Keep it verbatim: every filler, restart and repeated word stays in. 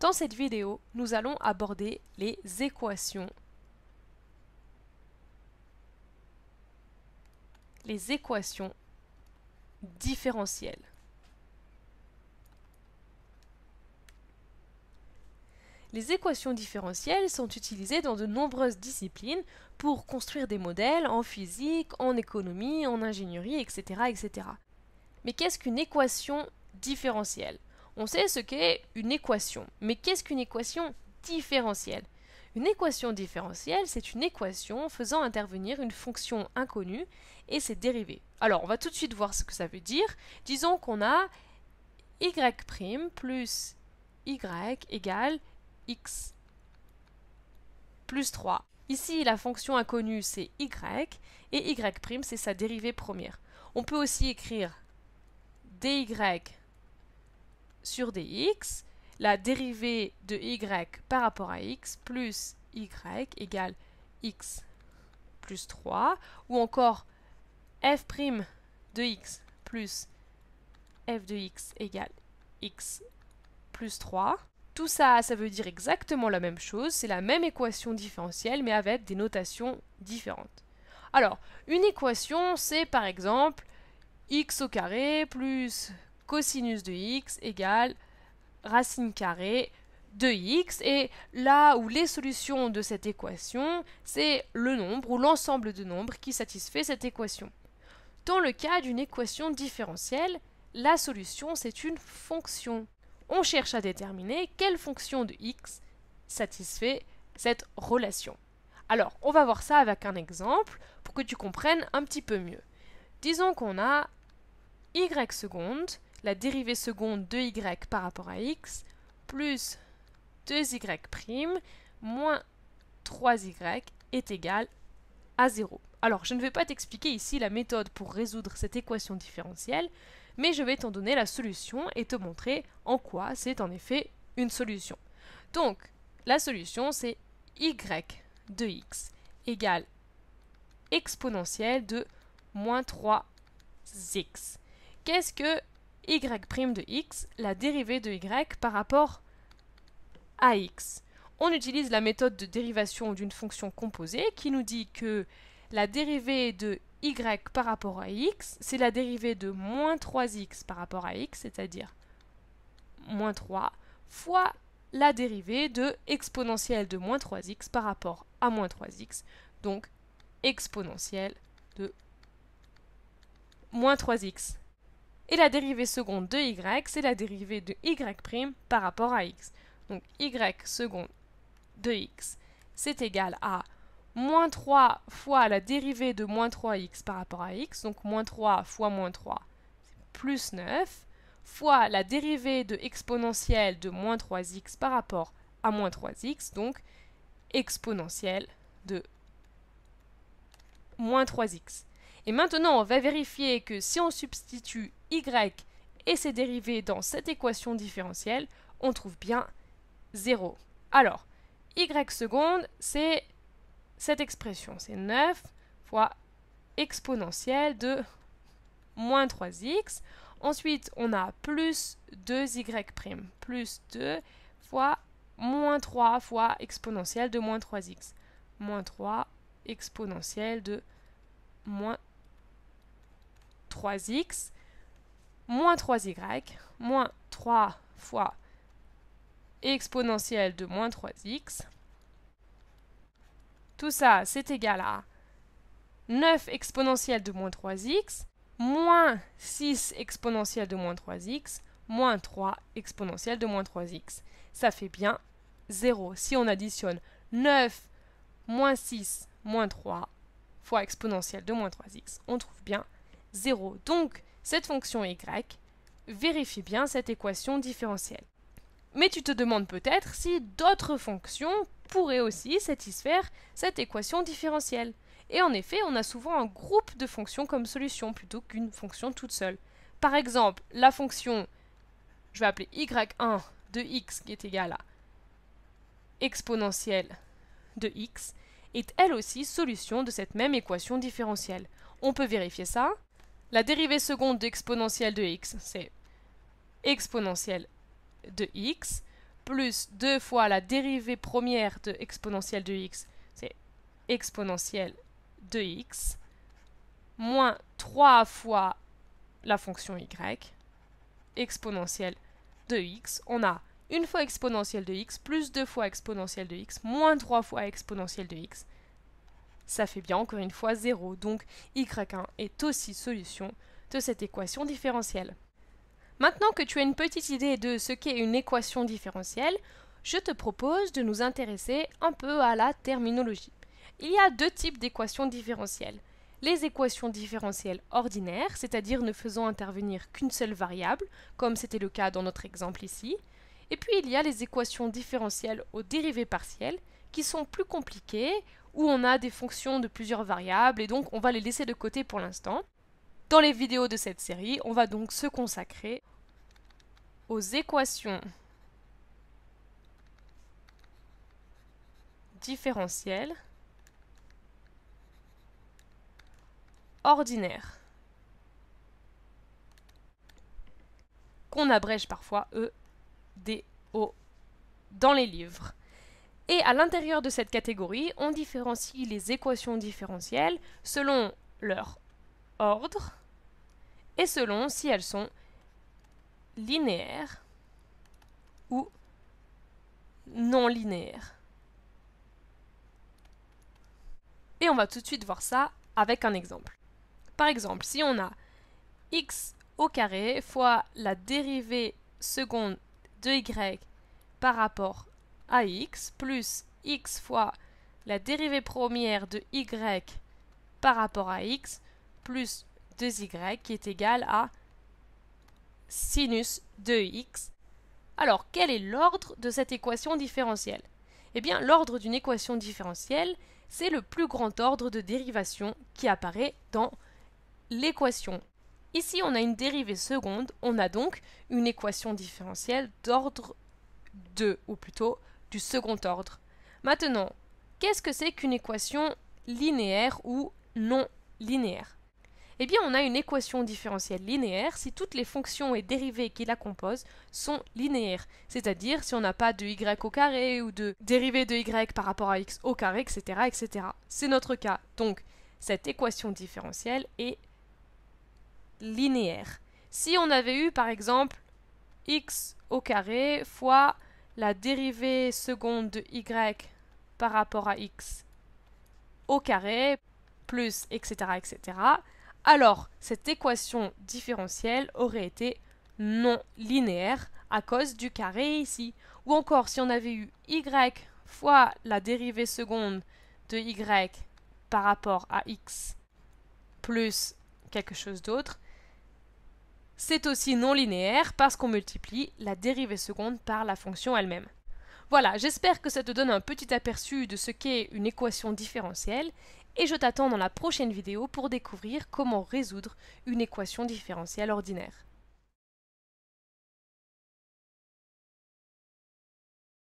Dans cette vidéo, nous allons aborder les équations. Les équations différentielles. Les équations différentielles sont utilisées dans de nombreuses disciplines pour construire des modèles en physique, en économie, en ingénierie, et cetera et cetera. Mais qu'est-ce qu'une équation différentielle? On sait ce qu'est une équation, mais qu'est-ce qu'une équation différentielle? Une équation différentielle, c'est une équation faisant intervenir une fonction inconnue et ses dérivés. Alors, on va tout de suite voir ce que ça veut dire. Disons qu'on a y' plus y égale x plus trois. Ici, la fonction inconnue, c'est y, et y', c'est sa dérivée première. On peut aussi écrire dy sur dx, la dérivée de y par rapport à x, plus y égale x plus trois, ou encore f' de x plus f de x égale x plus trois. Tout ça, ça veut dire exactement la même chose, c'est la même équation différentielle, mais avec des notations différentes. Alors, une équation, c'est par exemple x au carré plus cosinus de x égale racine carrée de x, et là où les solutions de cette équation, c'est le nombre ou l'ensemble de nombres qui satisfait cette équation. Dans le cas d'une équation différentielle, la solution, c'est une fonction. On cherche à déterminer quelle fonction de x satisfait cette relation. Alors, on va voir ça avec un exemple pour que tu comprennes un petit peu mieux. Disons qu'on a y seconde, la dérivée seconde de y par rapport à x, plus deux y' moins trois y est égal à zéro. Alors, je ne vais pas t'expliquer ici la méthode pour résoudre cette équation différentielle, mais je vais t'en donner la solution et te montrer en quoi c'est en effet une solution. Donc, la solution, c'est y de x égale exponentielle de moins trois x. Qu'est-ce que y' de x, la dérivée de y par rapport à x? On utilise la méthode de dérivation d'une fonction composée qui nous dit que la dérivée de y par rapport à x, c'est la dérivée de moins trois x par rapport à x, c'est-à-dire moins trois, fois la dérivée de exponentielle de moins trois x par rapport à moins trois x, donc exponentielle de moins trois x. Et la dérivée seconde de y, c'est la dérivée de y' par rapport à x. Donc y seconde de x, c'est égal à moins trois fois la dérivée de moins trois x par rapport à x, donc moins trois fois moins trois, c'est plus neuf, fois la dérivée de exponentielle de moins trois x par rapport à moins trois x, donc exponentielle de moins trois x. Et maintenant, on va vérifier que si on substitue y et ses dérivés dans cette équation différentielle, on trouve bien zéro. Alors, y seconde, c'est cette expression. C'est neuf fois exponentielle de moins trois x. Ensuite, on a plus deux y', plus deux fois moins trois fois exponentielle de moins trois x. Moins trois exponentielle de moins trois x, moins trois y, moins trois fois exponentielle de moins trois x. Tout ça, c'est égal à neuf exponentielle de moins trois x, moins six exponentielle de moins trois x, moins trois exponentielle de moins trois x. Ça fait bien zéro. Si on additionne neuf, moins six, moins trois, fois exponentielle de moins trois x, on trouve bien zéro. Donc, cette fonction y vérifie bien cette équation différentielle. Mais tu te demandes peut-être si d'autres fonctions pourraient aussi satisfaire cette équation différentielle. Et en effet, on a souvent un groupe de fonctions comme solution plutôt qu'une fonction toute seule. Par exemple, la fonction, je vais appeler y un de x qui est égale à exponentielle de x, est elle aussi solution de cette même équation différentielle. On peut vérifier ça. La dérivée seconde d'exponentielle de x, c'est exponentielle de x, plus deux fois la dérivée première de exponentielle de x, c'est exponentielle de x, moins trois fois la fonction y, exponentielle de x. On a une fois exponentielle de x, plus deux fois exponentielle de x, moins trois fois exponentielle de x. Ça fait bien encore une fois zéro, donc y un est aussi solution de cette équation différentielle. Maintenant que tu as une petite idée de ce qu'est une équation différentielle, je te propose de nous intéresser un peu à la terminologie. Il y a deux types d'équations différentielles. Les équations différentielles ordinaires, c'est-à-dire ne faisant intervenir qu'une seule variable, comme c'était le cas dans notre exemple ici. Et puis il y a les équations différentielles aux dérivées partielles, qui sont plus compliquées, où on a des fonctions de plusieurs variables, et donc on va les laisser de côté pour l'instant. Dans les vidéos de cette série, on va donc se consacrer aux équations différentielles ordinaires, qu'on abrège parfois E D O dans les livres. Et à l'intérieur de cette catégorie, on différencie les équations différentielles selon leur ordre et selon si elles sont linéaires ou non linéaires. Et on va tout de suite voir ça avec un exemple. Par exemple, si on a x au carré fois la dérivée seconde de y par rapport à x, plus x fois la dérivée première de y par rapport à x, plus deux y qui est égal à sinus deux x. Alors, quel est l'ordre de cette équation différentielle? Eh bien, l'ordre d'une équation différentielle, c'est le plus grand ordre de dérivation qui apparaît dans l'équation. Ici, on a une dérivée seconde, on a donc une équation différentielle d'ordre deux, ou plutôt du second ordre. Maintenant, qu'est-ce que c'est qu'une équation linéaire ou non linéaire? Eh bien, on a une équation différentielle linéaire si toutes les fonctions et dérivées qui la composent sont linéaires, c'est-à-dire si on n'a pas de y au carré ou de dérivée de y par rapport à x au carré, et cetera, et cetera. C'est notre cas. Donc, cette équation différentielle est linéaire. Si on avait eu, par exemple, x au carré fois la dérivée seconde de y par rapport à x au carré, plus, et cetera, et cetera, alors, cette équation différentielle aurait été non linéaire à cause du carré ici. Ou encore, si on avait eu y fois la dérivée seconde de y par rapport à x plus quelque chose d'autre, c'est aussi non linéaire parce qu'on multiplie la dérivée seconde par la fonction elle-même. Voilà, j'espère que ça te donne un petit aperçu de ce qu'est une équation différentielle. Et je t'attends dans la prochaine vidéo pour découvrir comment résoudre une équation différentielle ordinaire.